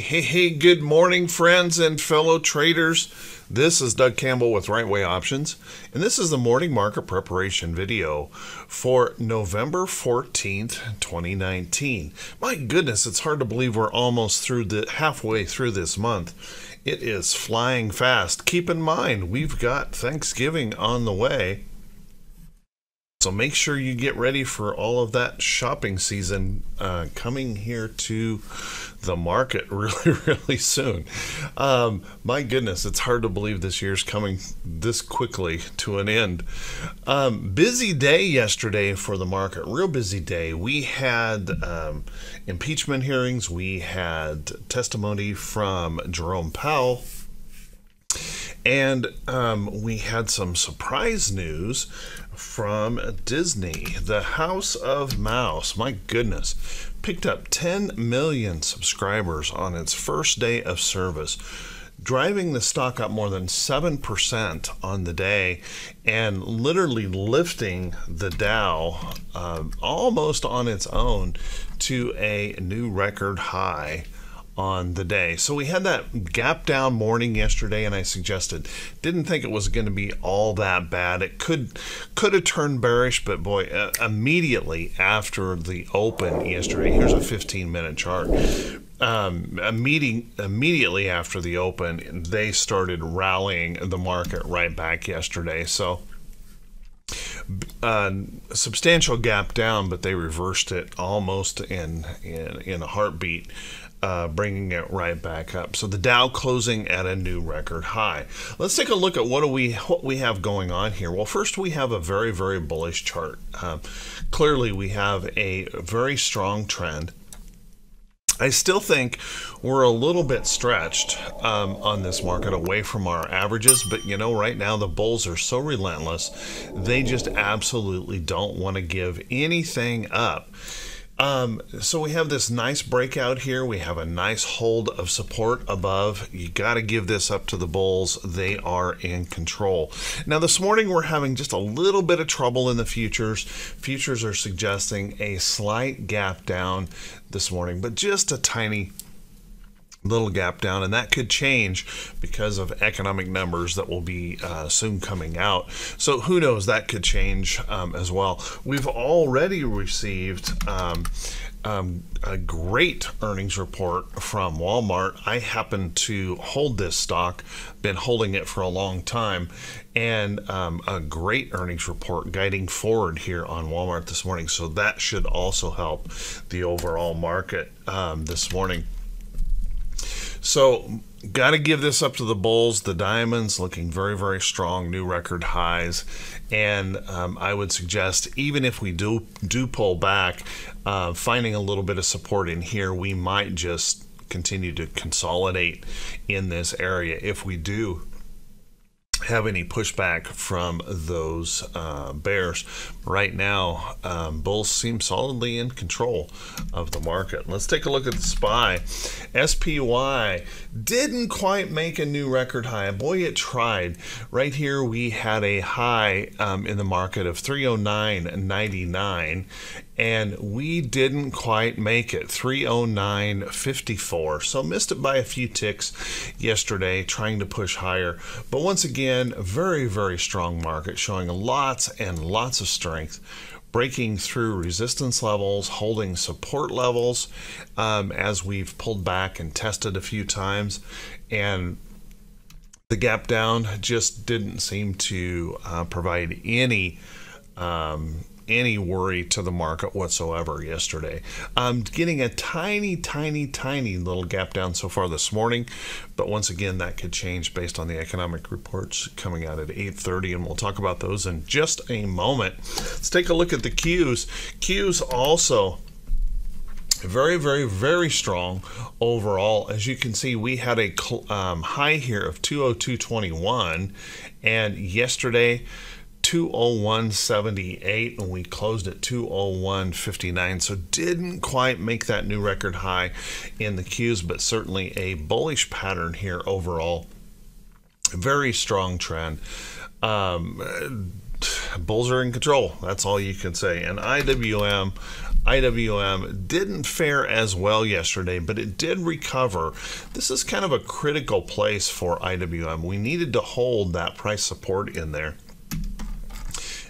Hey, good morning, friends and fellow traders. This is Doug Campbell with Right Way Options, and this is the morning market preparation video for November 14th, 2019. My goodness, it's hard to believe we're almost through the halfway through this month. It is flying fast. Keep in mind, we've got Thanksgiving on the way. So make sure you get ready for all of that shopping season coming here to the market really soon. My goodness, it's hard to believe this year's coming this quickly to an end. Busy day yesterday for the market, real busy day. We had impeachment hearings. We had testimony from Jerome Powell. And we had some surprise news from Disney. The House of Mouse, my goodness, picked up 10 million subscribers on its first day of service, driving the stock up more than 7% on the day and literally lifting the Dow almost on its own to a new record high on the day. So we had that gap down morning yesterday, and I suggested, didn't think it was going to be all that bad. It could have turned bearish, but boy, immediately after the open yesterday, here's a 15-minute chart. Immediately after the open, they started rallying the market right back yesterday. So a substantial gap down, but they reversed it almost in a heartbeat. Bringing it right back up. So the Dow closing at a new record high. Let's take a look at what we have going on here. Well, first we have a very bullish chart. Clearly we have a very strong trend. I still think we're a little bit stretched on this market away from our averages, but you know, right now the bulls are so relentless. They just absolutely don't want to give anything up. So we have this nice breakout here. We have a nice hold of support above. You got to give this up to the bulls. They are in control. Now this morning we're having just a little bit of trouble in the futures. Futures are suggesting a slight gap down this morning, but just a tiny little gap down, and that could change because of economic numbers that will be soon coming out. So who knows, that could change as well. We've already received a great earnings report from Walmart. I happen to hold this stock, been holding it for a long time, and a great earnings report guiding forward here on Walmart this morning. So that should also help the overall market this morning. So got to give this up to the bulls. The diamonds looking very strong, new record highs. And I would suggest, even if we do pull back, finding a little bit of support in here, we might just continue to consolidate in this area if we do have any pushback from those bears. Right now, bulls seem solidly in control of the market. Let's take a look at the SPY. SPY didn't quite make a new record high. Boy, it tried. Right here, we had a high in the market of 309.99, and we didn't quite make it, 309.54. So missed it by a few ticks yesterday, trying to push higher. But once again, very strong market, showing lots and lots of strength, breaking through resistance levels, holding support levels as we've pulled back and tested a few times. And the gap down just didn't seem to provide any worry to the market whatsoever yesterday. Getting a tiny little gap down so far this morning, but once again that could change based on the economic reports coming out at 8:30, and we'll talk about those in just a moment. Let's take a look at the Qs. Qs also very strong overall. As you can see, we had a high here of 202.21, and yesterday 201.78, and we closed at 201.59. So didn't quite make that new record high in the Qs, but certainly a bullish pattern here overall. Very strong trend. Bulls are in control. That's all you can say. And IWM IWM didn't fare as well yesterday, but it did recover. This is kind of a critical place for IWM. We needed to hold that price support in there.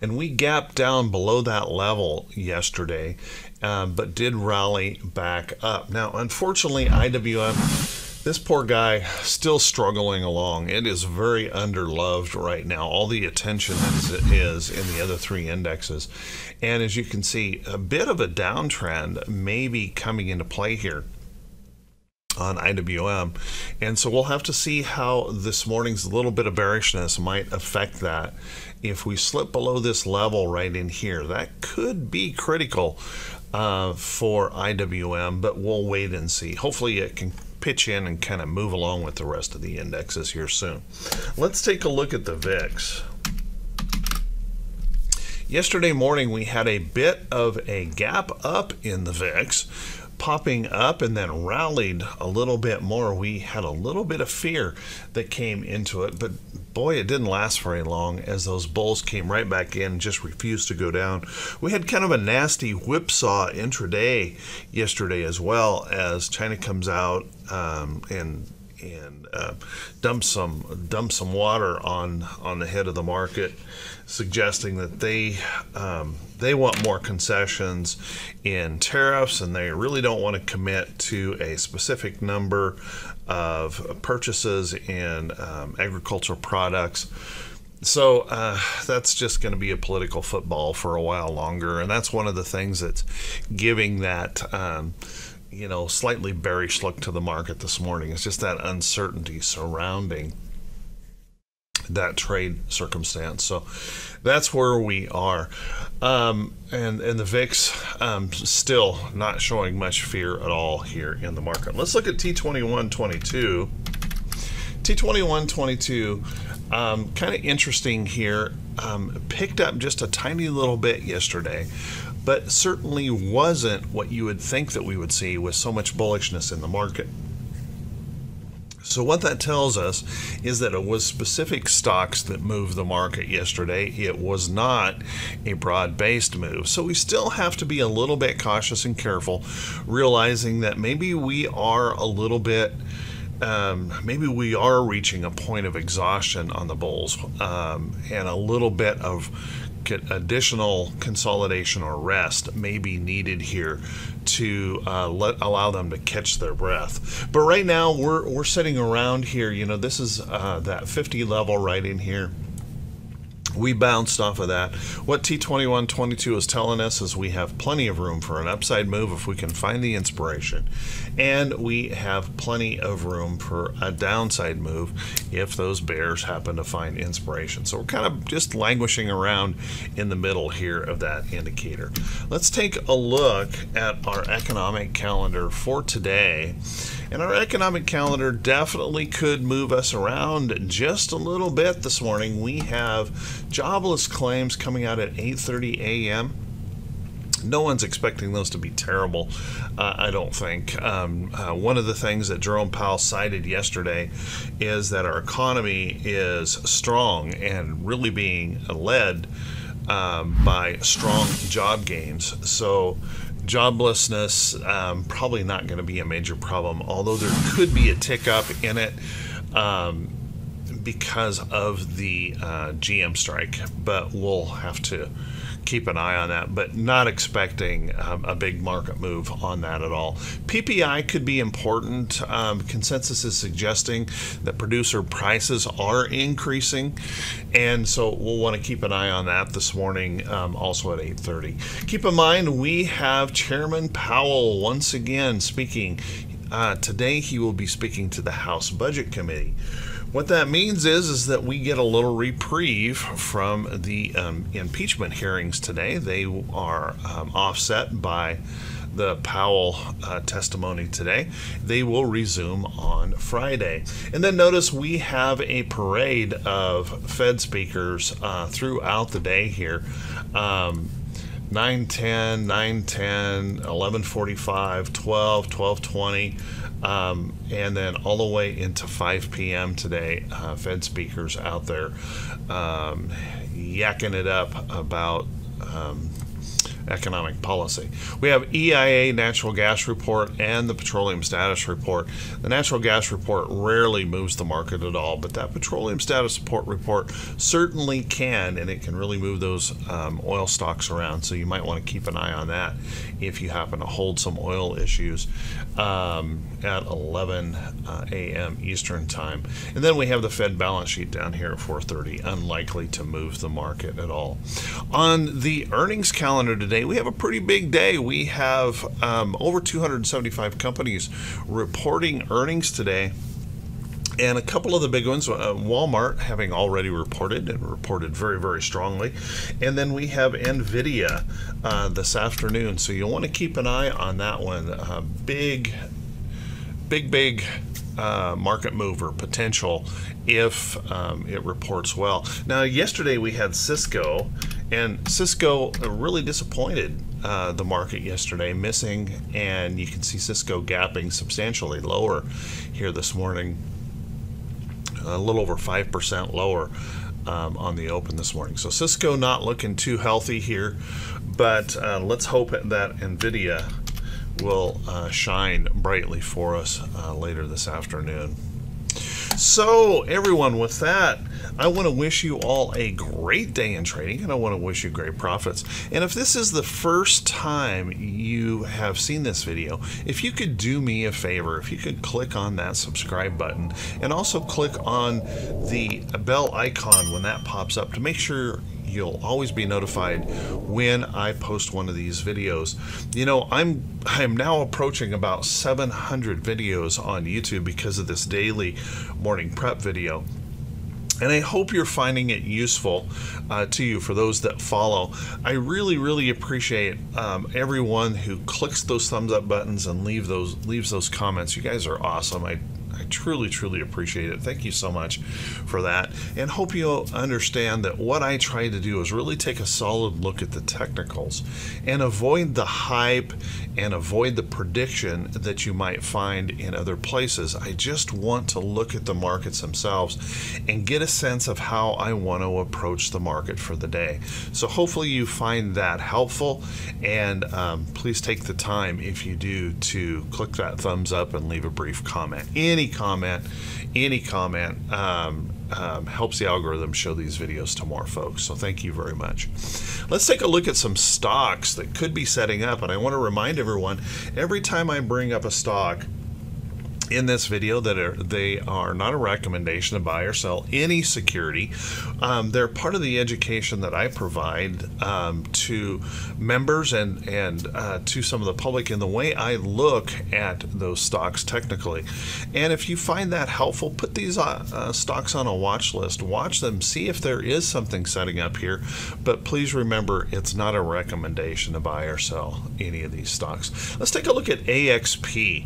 And we gapped down below that level yesterday, but did rally back up. Now, unfortunately, IWM, this poor guy, still struggling along. It is very underloved right now, all the attention that it is in the other three indexes. And as you can see, a bit of a downtrend may be coming into play here on IWM. And so we'll have to see how this morning's little bit of bearishness might affect that. If we slip below this level right in here, that could be critical for IWM, but we'll wait and see. Hopefully it can pitch in and kind of move along with the rest of the indexes here soon. Let's take a look at the VIX. Yesterday morning, we had a bit of a gap up in the VIX, popping up and then rallied a little bit more. We had a little bit of fear that came into it, but boy, it didn't last very long as those bulls came right back in and just refused to go down. We had kind of a nasty whipsaw intraday yesterday, as well as China comes out and dumps some water on the head of the market, suggesting that they want more concessions in tariffs, and they really don't want to commit to a specific number of purchases in agricultural products. So that's just going to be a political football for a while longer, and that's one of the things that's giving that you know, slightly bearish look to the market this morning. It's just that uncertainty surrounding that trade circumstance. So that's where we are. And the VIX still not showing much fear at all here in the market. Let's look at T2122. T2122, kind of interesting here. Picked up just a tiny little bit yesterday, but certainly wasn't what you would think that we would see with so much bullishness in the market. So what that tells us is that it was specific stocks that moved the market yesterday. It was not a broad-based move. So we still have to be a little bit cautious and careful, realizing that maybe we are a little bit maybe we are reaching a point of exhaustion on the bulls, and a little bit of additional consolidation or rest may be needed here to allow them to catch their breath. But right now we're sitting around here. You know, this is that 50 level right in here. We bounced off of that. What T2122 is telling us is we have plenty of room for an upside move if we can find the inspiration, and we have plenty of room for a downside move if those bears happen to find inspiration. So we're kind of just languishing around in the middle here of that indicator. Let's take a look at our economic calendar for today. And our economic calendar definitely could move us around just a little bit this morning. We have jobless claims coming out at 8:30 a.m. No one's expecting those to be terrible, I don't think. One of the things that Jerome Powell cited yesterday is that our economy is strong and really being led by strong job gains. So joblessness, probably not going to be a major problem, although there could be a tick up in it because of the GM strike, but we'll have to keep an eye on that, but not expecting a big market move on that at all. PPI could be important. Consensus is suggesting that producer prices are increasing, and so we'll want to keep an eye on that this morning, also at 8:30. Keep in mind, we have Chairman Powell once again speaking. Today he will be speaking to the House Budget Committee. What that means is that we get a little reprieve from the impeachment hearings today. They are offset by the Powell testimony today. They will resume on Friday. And then notice we have a parade of Fed speakers throughout the day here. 9:10, 9:10, 11:45, 12, 12:20, and then all the way into 5 p.m. today. Fed speakers out there yakking it up about economic policy. We have EIA natural gas report and the petroleum status report. The natural gas report rarely moves the market at all, but that petroleum status report certainly can, and it can really move those oil stocks around, so you might want to keep an eye on that if you happen to hold some oil issues at 11 a.m. Eastern time. And then we have the Fed balance sheet down here at 4:30, unlikely to move the market at all. On the earnings calendar today, we have a pretty big day. We have over 275 companies reporting earnings today. And a couple of the big ones, Walmart having already reported and reported very, very strongly. And then we have Nvidia this afternoon. So you'll want to keep an eye on that one. Big market mover potential if it reports well. Now, yesterday we had Cisco, and Cisco really disappointed the market yesterday, missing. And you can see Cisco gapping substantially lower here this morning. A little over 5% lower on the open this morning. So Cisco not looking too healthy here, but let's hope that Nvidia will shine brightly for us later this afternoon. So everyone, with that, I want to wish you all a great day in trading, and I want to wish you great profits. And if this is the first time you have seen this video, if you could do me a favor, if you could click on that subscribe button and also click on the bell icon when that pops up to make sure you'll always be notified when I post one of these videos. You know, I'm now approaching about 700 videos on YouTube because of this daily morning prep video. And I hope you're finding it useful to you, for those that follow. I really, really appreciate everyone who clicks those thumbs up buttons and leaves those comments. You guys are awesome. I truly, truly appreciate it. Thank you so much for that. And hope you'll understand that what I try to do is really take a solid look at the technicals and avoid the hype and avoid the prediction that you might find in other places. I just want to look at the markets themselves and get a sense of how I want to approach the market for the day. So hopefully you find that helpful, and please take the time, if you do, to click that thumbs up and leave a brief comment. Any comment helps the algorithm show these videos to more folks. So thank you very much. Let's take a look at some stocks that could be setting up. And I want to remind everyone, every time I bring up a stock in this video, that they are not a recommendation to buy or sell any security. They're part of the education that I provide to members and to some of the public in the way I look at those stocks technically. And if you find that helpful, put these stocks on a watch list. Watch them, see if there is something setting up here. But please remember, it's not a recommendation to buy or sell any of these stocks. Let's take a look at AXP.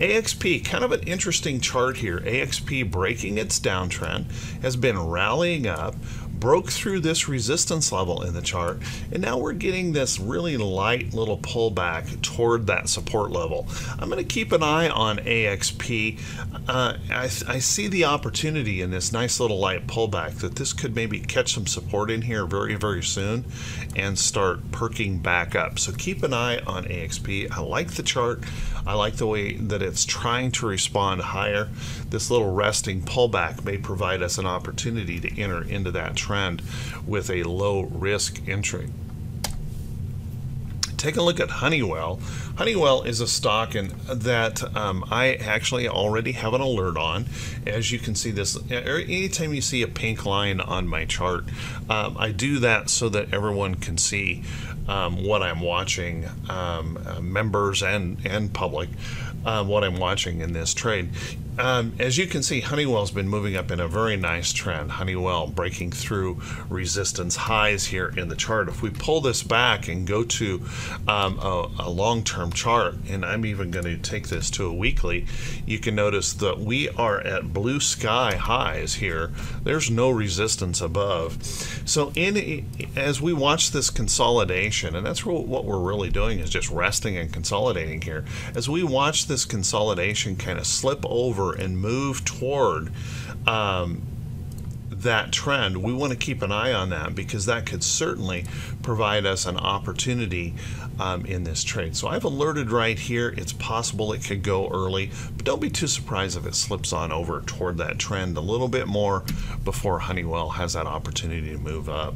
AXP, kind of an interesting chart here. AXP breaking its downtrend, has been rallying up, broke through this resistance level in the chart, and now we're getting this really light little pullback toward that support level. I'm going to keep an eye on AXP. I see the opportunity in this nice little light pullback that this could maybe catch some support in here very, very soon and start perking back up. So keep an eye on AXP. I like the chart. I like the way that it's trying to respond higher. This little resting pullback may provide us an opportunity to enter into that trend with a low risk entry. Take a look at Honeywell. Honeywell is a stock that I actually already have an alert on. As you can see, this, anytime you see a pink line on my chart, I do that so that everyone can see what I'm watching, members and public, what I'm watching in this trade. As you can see, Honeywell's been moving up in a very nice trend. Honeywell breaking through resistance highs here in the chart. If we pull this back and go to a long-term chart, and I'm even going to take this to a weekly, you can notice that we are at blue sky highs here. There's no resistance above. So as we watch this consolidation, and that's what we're really doing, is just resting and consolidating here. As we watch this consolidation kind of slip over and move toward that trend, we want to keep an eye on that because that could certainly provide us an opportunity in this trade. So I've alerted right here. It's possible it could go early, but don't be too surprised if it slips on over toward that trend a little bit more before Honeywell has that opportunity to move up.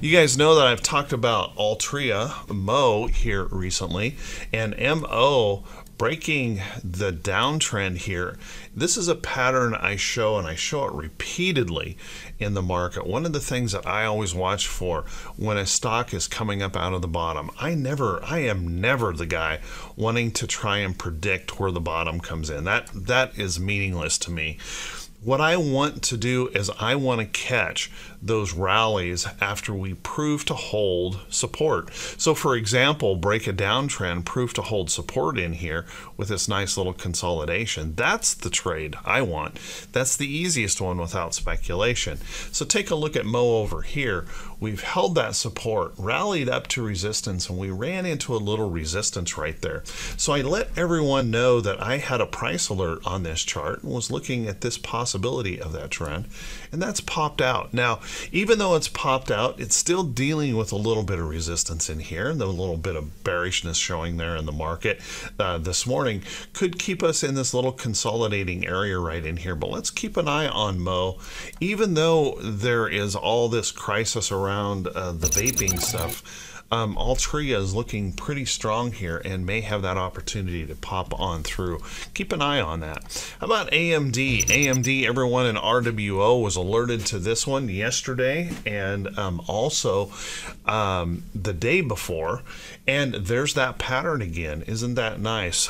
You guys know that I've talked about Altria, MO, here recently, and MO breaking the downtrend here. This is a pattern I show, and I show it repeatedly in the market. One of the things that I always watch for when a stock is coming up out of the bottom, I am never the guy wanting to try and predict where the bottom comes in. That is meaningless to me. What I want to do is I want to catch those rallies after we prove to hold support. So for example, break a downtrend, prove to hold support in here with this nice little consolidation. That's the trade I want. That's the easiest one without speculation. So take a look at MO over here. We've held that support, rallied up to resistance, and we ran into a little resistance right there. So I let everyone know that I had a price alert on this chart and was looking at this possibility of that trend, and that's popped out. Now, even though it's popped out, it's still dealing with a little bit of resistance in here. The little bit of bearishness showing there in the market this morning could keep us in this little consolidating area right in here, but let's keep an eye on MO. Even though there is all this crisis around the vaping stuff, Altria is looking pretty strong here and may have that opportunity to pop on through. Keep an eye on that. How about AMD? AMD, everyone in RWO was alerted to this one yesterday and also the day before. And there's that pattern again. Isn't that nice?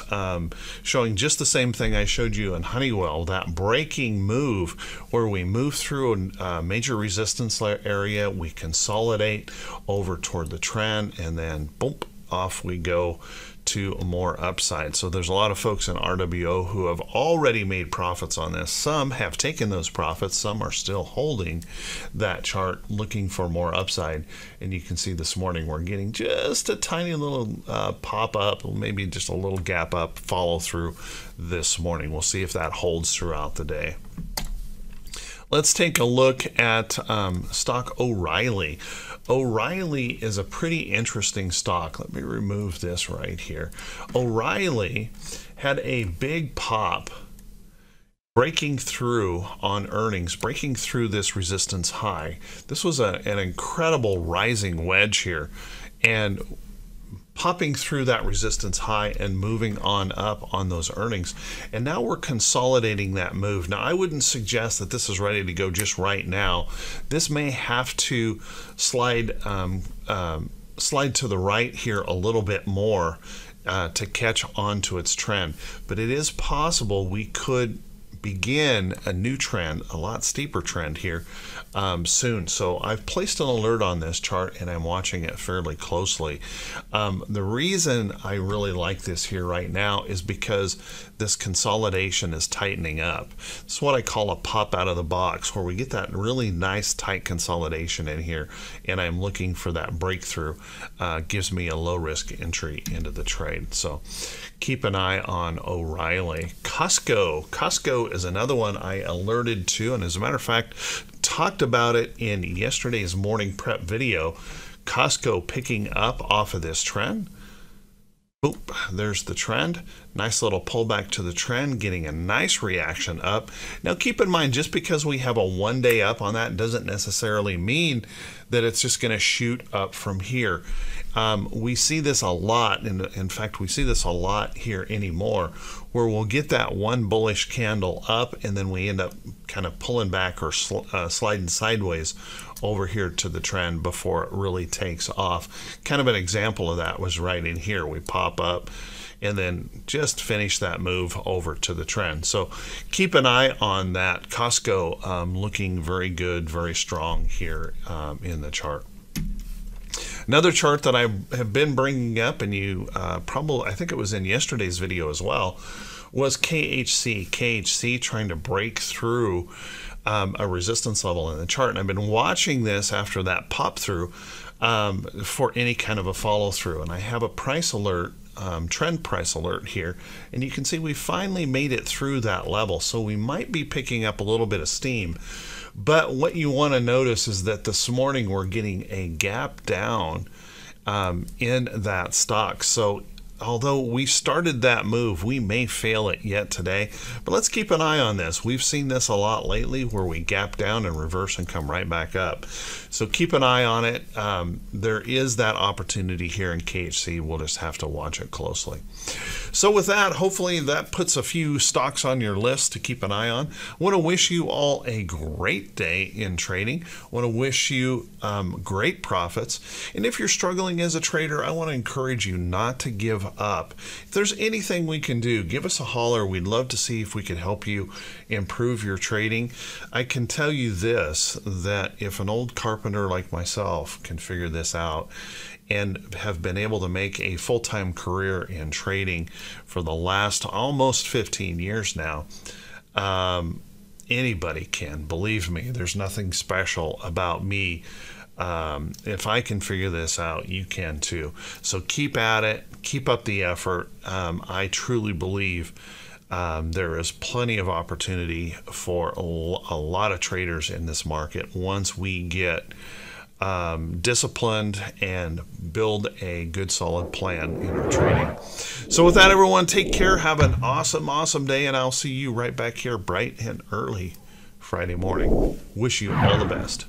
Showing just the same thing I showed you in Honeywell, that breaking move where we move through a major resistance area, we consolidate over toward the trend, and then boom, off we go to more upside. So there's a lot of folks in RWO who have already made profits on this. Some have taken those profits, some are still holding that chart looking for more upside. And you can see this morning we're getting just a tiny little pop up, maybe just a little gap up follow through this morning. We'll see if that holds throughout the day. Let's take a look at stock O'Reilly. O'Reilly is a pretty interesting stock. Let me remove this right here. O'Reilly had a big pop breaking through on earnings, breaking through this resistance high. This was an incredible rising wedge here, and popping through that resistance high and moving on up on those earnings. And now we're consolidating that move. Now, I wouldn't suggest that this is ready to go just right now. This may have to slide, slide to the right here a little bit more to catch on to its trend. But it is possible we could begin a new trend, a lot steeper trend here soon. So I've placed an alert on this chart and I'm watching it fairly closely. The reason I really like this here right now is because this consolidation is tightening up. It's what I call a pop out of the box, where we get that really nice tight consolidation in here, and I'm looking for that breakthrough. Gives me a low risk entry into the trade. So keep an eye on O'Reilly. Costco. Costco is another one I alerted to, and as a matter of fact, talked about it in yesterday's morning prep video. Costco picking up off of this trend. Boop, there's the trend. Nice little pullback to the trend, getting a nice reaction up. Now keep in mind, just because we have a 1 day up on that doesn't necessarily mean that it's just going to shoot up from here. We see this a lot, and in fact we see this a lot here anymore, where we'll get that one bullish candle up and then we end up kind of pulling back or sliding sideways over here to the trend before it really takes off. Kind of an example of that was right in here. We pop up and then just finish that move over to the trend. So keep an eye on that. Costco looking very good, very strong here in the chart. Another chart that I have been bringing up, and you probably, I think it was in yesterday's video as well, was KHC. KHC trying to break through a resistance level in the chart, and I've been watching this after that pop through for any kind of a follow through, and I have a price alert trend price alert here, and you can see we finally made it through that level, so we might be picking up a little bit of steam. But what you want to notice is that this morning we're getting a gap down in that stock. So although we started that move, we may fail it yet today, but let's keep an eye on this. We've seen this a lot lately where we gap down and reverse and come right back up. So keep an eye on it. There is that opportunity here in KHC. We'll just have to watch it closely. So with that, hopefully that puts a few stocks on your list to keep an eye on. I want to wish you all a great day in trading. I want to wish you great profits. And if you're struggling as a trader, I want to encourage you not to give up. If there's anything we can do, give us a holler. We'd love to see if we can help you improve your trading. I can tell you this, that if an old carpenter like myself can figure this out and have been able to make a full-time career in trading for the last almost 15 years now, anybody can. Believe me, there's nothing special about me. If I can figure this out, you can too. So keep at it, keep up the effort. I truly believe there is plenty of opportunity for a lot of traders in this market once we get disciplined and build a good solid plan in our trading. So with that, everyone, take care, have an awesome day, and I'll see you right back here bright and early Friday morning. Wish you all the best.